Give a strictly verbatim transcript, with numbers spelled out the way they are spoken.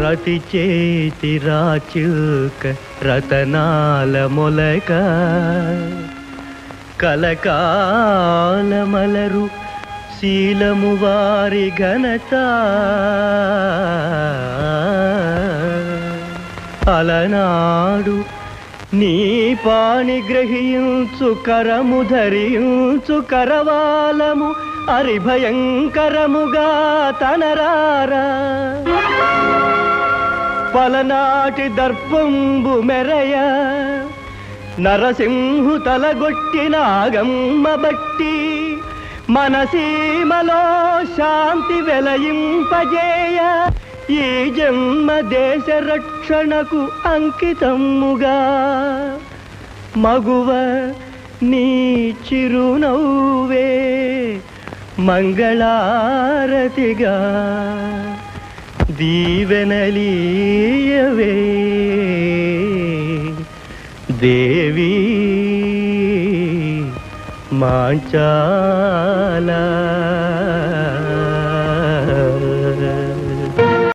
రతి చేతి రాచిలుక రతనాల మొలక కలకాల మలరు శీలము వారి ఘనత అలనాడు నీ పాని గ్రహించు కరము ధరించు కరవాలము అరి భయంకరముగా తనరారా పలనాటి దర్పంబు మెరయ నరసింహు తలగొట్టిన ఆగమ్మ బట్టి మనసీమలో శాంతి వెలయింపజేయ ఈ జన్మ దేశ రక్షణకు అంకితముగా మగువ నీ చిరునవ్వే మంగళారతిగా దీవెనలీయవే దేవి మాంచాలా।